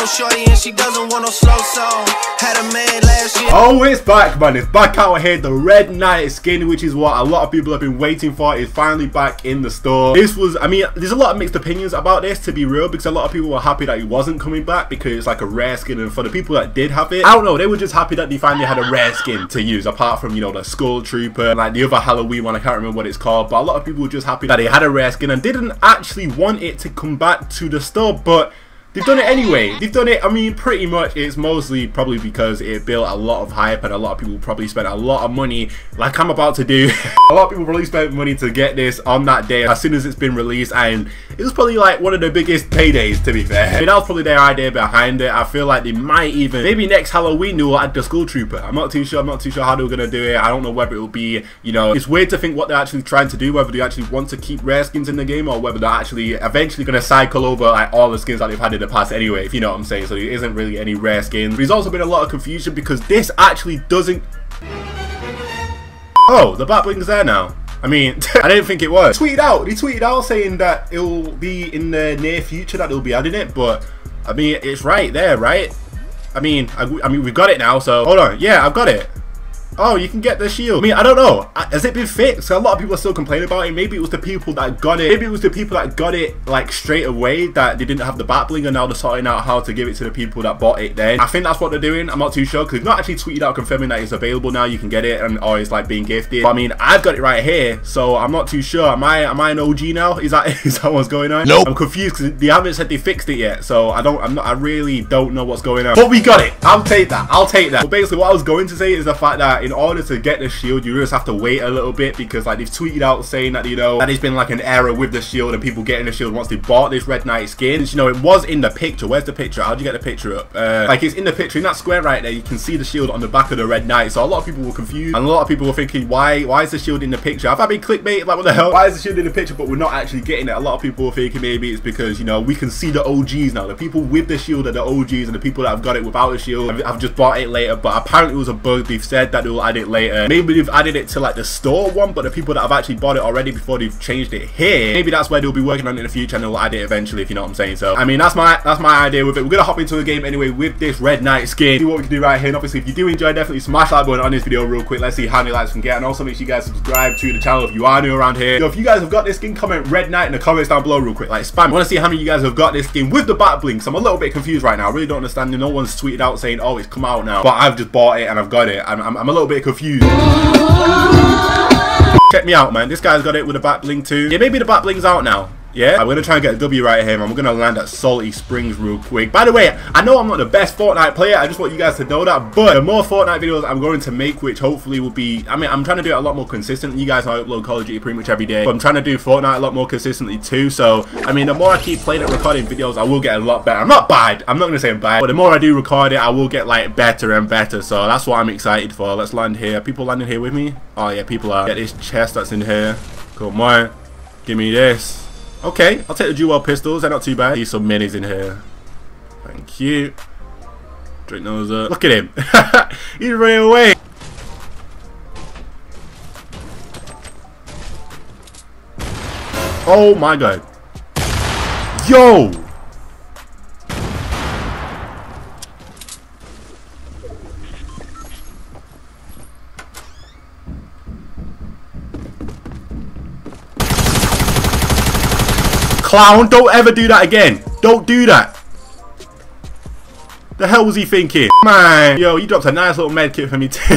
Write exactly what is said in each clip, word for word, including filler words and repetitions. no shorty and she doesn't want no slow song. Had a man last year. Oh, it's back, man. It's back out here. The Red Knight skin, which is what a lot of people have been waiting for, is finally back in the store. This was, I mean, there's a lot of mixed opinions about this, to be real, because a lot of people were happy that it wasn't coming back because it's like a rare skin. And for the people that did have it, I don't know, they were just happy that they finally had a rare skin to use, apart from, you know, the Skull Trooper and like the other Halloween one, I can't remember what it's called, but a lot of people were just happy that they had a rare skin and didn't actually want it to come back to the store, but they've done it anyway. They've done it, I mean, pretty much it's mostly probably because it built a lot of hype and a lot of people probably spent a lot of money, like I'm about to do. A lot of people probably spent money to get this on that day as soon as it's been released, and it was probably like one of the biggest paydays, to be fair. I mean, that was probably their idea behind it. I feel like they might even, maybe next Halloween they will add the Skull Trooper. I'm not too sure, I'm not too sure how they were going to do it. I don't know whether it will be, you know, it's weird to think what they're actually trying to do, whether they actually want to keep rare skins in the game or whether they're actually eventually going to cycle over like all the skins that they've had in the past anyway, if you know what I'm saying. So there isn't really any rare skins. There's also been a lot of confusion because this actually doesn't... Oh, the Back Bling's there now. I mean, I didn't think it was. Tweeted out, he tweeted out saying that it'll be in the near future that they'll be adding it, but I mean, it's right there, right? I mean, I, I mean, we've got it now, so hold on. Yeah, I've got it. Oh, you can get the shield. I mean, I don't know. Has it been fixed? A lot of people are still complaining about it. Maybe it was the people that got it. Maybe it was the people that got it like straight away that they didn't have the Back Bling and now they're sorting out how to give it to the people that bought it then. I think that's what they're doing. I'm not too sure because they've not actually tweeted out confirming that it's available now. You can get it and or it's like being gifted. But, I mean, I've got it right here, so I'm not too sure. Am I am I an O G now? Is that is that what's going on? Nope. I'm confused because they haven't said they fixed it yet, so I don't. I'm not. I really don't know what's going on. But we got it. I'll take that. I'll take that. But basically, what I was going to say is the fact that in in order to get the shield you just have to wait a little bit because like they've tweeted out saying that, you know, that there's been like an error with the shield and people getting the shield once they bought this Red Knight skin. You know, it was in the picture. Where's the picture? How'd you get the picture up? Uh, like it's in the picture in that square right there. You can see the shield on the back of the Red Knight. So a lot of people were confused and a lot of people were thinking, why why is the shield in the picture? I've had been clickbait, like what the hell? Why is the shield in the picture but we're not actually getting it? A lot of people were thinking maybe it's because, you know, we can see the O Gs now. The people with the shield are the O Gs and the people that have got it without a shield have, have just bought it later. But apparently it was a bug. They've said that they will add it later. Maybe they've added it to like the store one, but the people that have actually bought it already before they've changed it here, maybe that's where they'll be working on it in the future and they'll add it eventually, if you know what I'm saying. So I mean, that's my that's my idea with it. We're gonna hop into a game anyway with this Red Knight skin, see what we can do right here. And obviously if you do enjoy, definitely smash that button on this video real quick. Let's see how many likes we can get, and also make sure you guys subscribe to the channel if you are new around here. Yo, if you guys have got this skin, comment Red Knight in the comments down below real quick, like spam. I want to see how many of you guys have got this skin with the Back Bling. I'm a little bit confused right now. I really don't understand. No one's tweeted out saying, oh, it's come out now, but I've just bought it and I've got it. I'm, I'm, I'm a little bit confused. Check me out, man. This guy's got it with the Back Bling too. Yeah, maybe the Back Bling's out now. Yeah, I'm going to try and get a W right here, and I'm going to land at Salty Springs real quick. By the way, I know I'm not the best Fortnite player. I just want you guys to know that, but the more Fortnite videos I'm going to make, which hopefully will be... I mean, I'm trying to do it a lot more consistently. You guys know I upload Call of Duty pretty much every day, but I'm trying to do Fortnite a lot more consistently too. So, I mean, the more I keep playing and recording videos, I will get a lot better. I'm not bad. I'm not going to say I'm bad, but the more I do record it, I will get, like, better and better. So, that's what I'm excited for. Let's land here. Are people landing here with me? Oh, yeah, people are. Get this chest that's in here. Come on. Give me this. Okay, I'll take the dual pistols. They're not too bad. Need some minis in here. Thank you. Drink those up. Look at him. He's running away. Oh my god. Yo. Clown, don't ever do that again. Don't do that. The hell was he thinking? Man, yo, he dropped a nice little med kit for me too.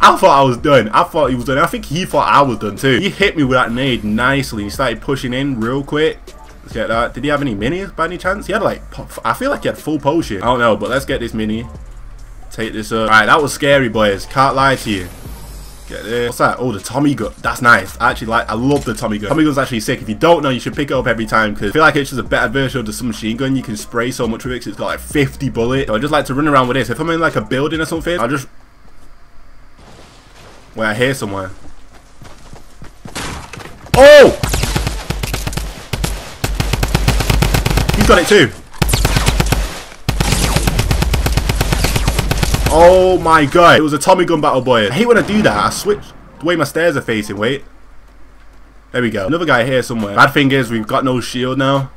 I thought I was done. I thought he was done. I think he thought I was done too. He hit me with that nade nicely. He started pushing in real quick. Let's get that. Did he have any minis by any chance? He had like, I feel like he had full potion. I don't know, but let's get this mini. Take this up. Alright, that was scary, boys. Can't lie to you. Get this. What's that? Oh, the Tommy gun. That's nice. I actually like, I love the Tommy gun. Tommy gun's actually sick. If you don't know, you should pick it up every time because I feel like it's just a better version of the submachine gun. You can spray so much with it because it's got like fifty bullets. So I just like to run around with this. If I'm in like a building or something, I'll just... Wait, I hear somewhere. Oh! He's got it too. Oh my god, it was a Tommy gun battle, boy. I hate when I do that. I switch the way my stairs are facing. Wait, there we go. Another guy here somewhere. Bad thing is we've got no shield now,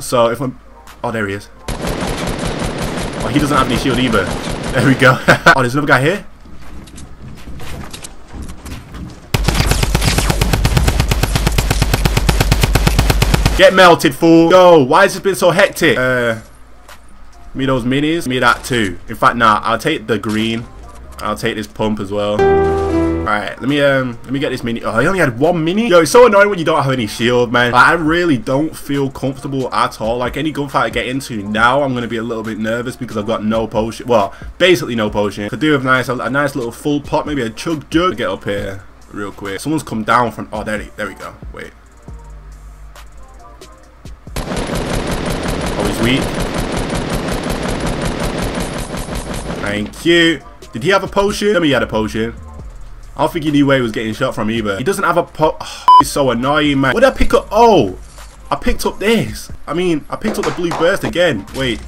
so if I'm Oh, there he is. Oh, he doesn't have any shield either. There we go. Oh, there's another guy here. Get melted, fool. Go. Why has this been so hectic? Uh, me those minis. Me that too. In fact, nah. I'll take the green. I'll take this pump as well. Alright, let me um, let me get this mini. Oh, I only had one mini. Yo, it's so annoying when you don't have any shield, man. Like, I really don't feel comfortable at all. Like, any gunfight I get into now, I'm gonna be a little bit nervous because I've got no potion. Well, basically no potion. Could do with nice a, a nice little full pot, maybe a chug jug. Get up here real quick. Someone's come down from. Oh, there he. There we go. Wait. Weak. Thank you. Did he have a potion? Tell me he had a potion. I don't think he knew where he was getting shot from either. He doesn't have a po- oh, he's so annoying, man. What did I pick up? Oh, I picked up this. I mean, I picked up the blue burst again. Wait.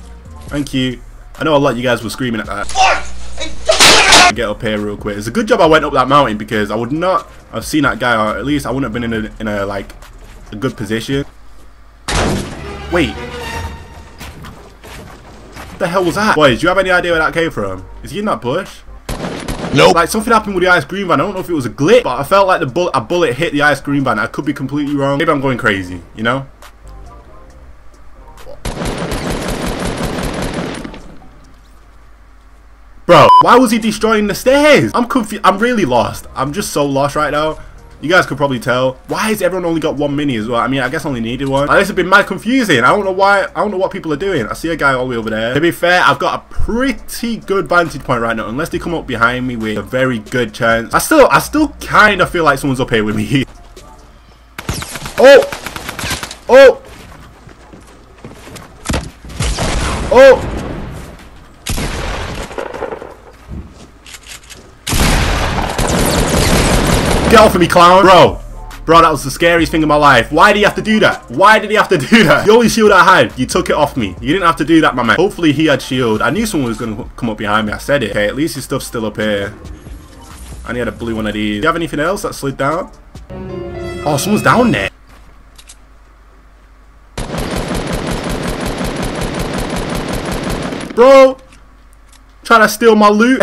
Thank you. I know a lot of you guys were screaming at that. What? Get up here real quick. It's a good job I went up that mountain because I would not have seen that guy, or at least I wouldn't have been in a, in a like, a good position. Wait. What the hell was that? Boys, do you have any idea where that came from? Is he in that bush? Nope. Like, something happened with the ice green van. I don't know if it was a glitch, but I felt like the bullet a bullet hit the ice green van. I could be completely wrong. Maybe I'm going crazy, you know? Bro, why was he destroying the stairs? I'm confused. I'm really lost. I'm just so lost right now. You guys could probably tell. Why has everyone only got one mini as well? I mean, I guess I only needed one. Like, this has been mad confusing. I don't know why. I don't know what people are doing. I see a guy all the way over there. To be fair, I've got a pretty good vantage point right now. Unless they come up behind me with a very good chance. I still, I still kind of feel like someone's up here with me. Oh! Oh! Oh! Get off of me, clown. Bro. Bro, that was the scariest thing in my life. Why did he have to do that? Why did he have to do that? The only shield I had, you took it off me. You didn't have to do that, my man. Hopefully he had shield. I knew someone was going to come up behind me. I said it. Okay, at least his stuff's still up here. And he had a blue one of these. Do you have anything else that slid down? Oh, someone's down there. Bro. Trying to steal my loot.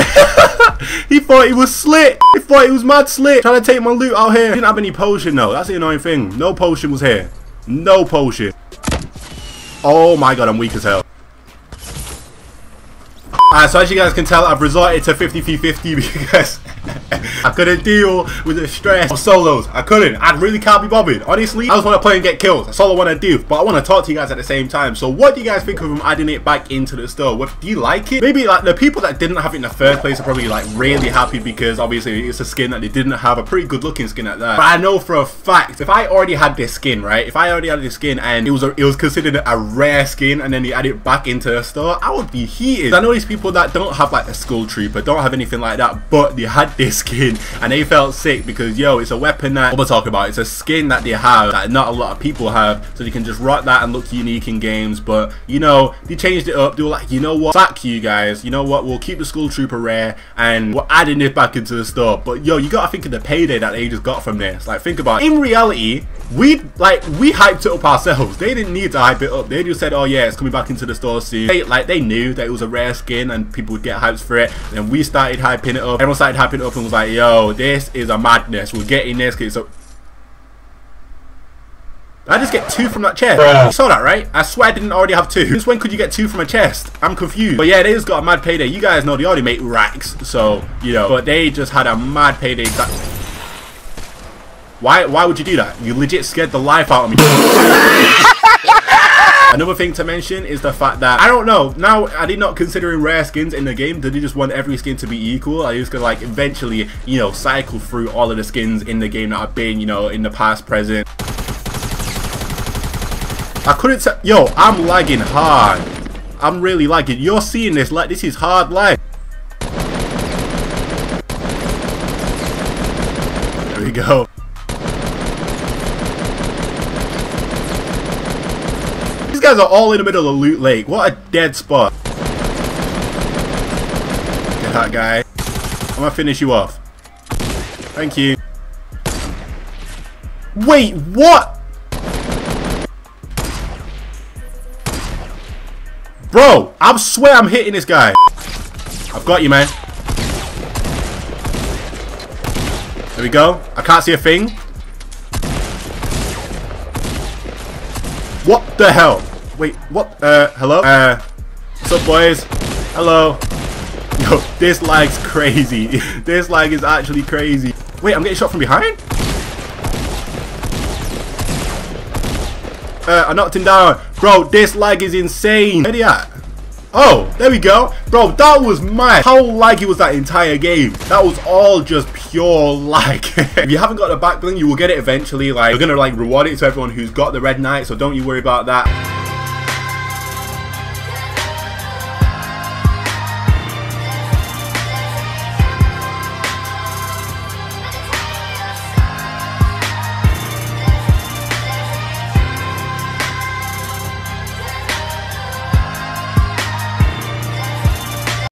He thought he was slick. He thought he was mad slick. Trying to take my loot out here. Didn't have any potion though. That's the annoying thing. No potion was here. No potion. Oh my god, I'm weak as hell. Alright, so as you guys can tell, I've resorted to fifty v fifty because I couldn't deal with the stress of solos. I couldn't. I really can't be bothered. Honestly, I just want to play and get kills. That's all I want to do. But I want to talk to you guys at the same time. So what do you guys think of them adding it back into the store? Do you like it? Maybe like the people that didn't have it in the first place are probably like really happy because obviously it's a skin that they didn't have. A pretty good looking skin at that. But I know for a fact, if I already had this skin, right? If I already had this skin and it was a, it was considered a rare skin and then they add it back into the store, I would be heated. I know these people that don't have like a skull trooper, don't have anything like that, but they had this skin and they felt sick because yo, it's a weapon that what we're talking about, it's a skin that they have that not a lot of people have, so they can just rock that and look unique in games. But you know, they changed it up. They were like, you know what, fuck you guys, you know what, we'll keep the skull trooper rare and we're adding it back into the store. But yo, you gotta think of the payday that they just got from this. Like, think about it. In reality, we like we hyped it up ourselves. They didn't need to hype it up. They just said, oh yeah, it's coming back into the store soon. They, like they knew that it was a rare skin and people would get hypes for it. Then we started hyping it up. Everyone started hyping it up and was like, yo, this is a madness. We're getting this. So I just get two from that chest. Bruh. You saw that, right? I swear I didn't already have two. Since when could you get two from a chest? I'm confused. But yeah, they just got a mad payday. You guys know they already make racks, so you know. But they just had a mad payday. Why? Why would you do that? You legit scared the life out of me. Another thing to mention is the fact that I don't know. Now, I did not consider rare skins in the game. Did they just want every skin to be equal? Are you just gonna like eventually, you know, cycle through all of the skins in the game that have been, you know, in the past, present? I couldn't tell. Yo, I'm lagging hard. I'm really lagging. You're seeing this like this is hard life. There we go. Guys are all in the middle of Loot Lake. What a dead spot. Get that guy. I'm gonna finish you off. Thank you. Wait, what? Bro, I swear I'm hitting this guy. I've got you, man. There we go. I can't see a thing. What the hell? Wait, what? Uh, hello? Uh, what's up, boys? Hello. Yo, this lag's crazy. This lag is actually crazy. Wait, I'm getting shot from behind? Uh, I knocked him down. Bro, this lag is insane. Where they at? Oh, there we go. Bro, that was mad. How laggy was that entire game? That was all just pure lag. If you haven't got the back bling, you will get it eventually. Like, we're gonna like reward it to everyone who's got the Red Knight, so don't you worry about that.